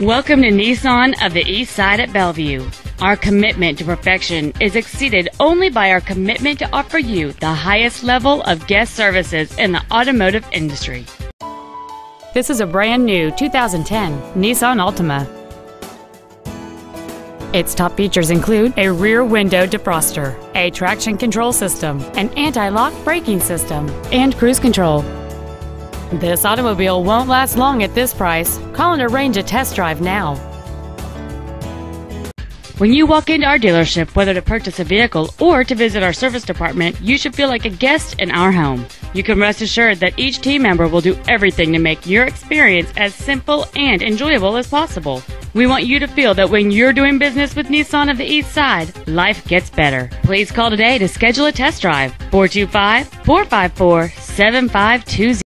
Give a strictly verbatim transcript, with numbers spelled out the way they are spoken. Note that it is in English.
Welcome to Nissan of the East Side at Bellevue. Our commitment to perfection is exceeded only by our commitment to offer you the highest level of guest services in the automotive industry. This is a brand new two thousand ten Nissan Altima. Its top features include a rear window defroster, a traction control system, an anti-lock braking system, and cruise control. This automobile won't last long at this price. Call and arrange a test drive now. When you walk into our dealership, whether to purchase a vehicle or to visit our service department, you should feel like a guest in our home. You can rest assured that each team member will do everything to make your experience as simple and enjoyable as possible. We want you to feel that when you're doing business with Nissan of the East Side, life gets better. Please call today to schedule a test drive. four two five, four five four, seven five two zero.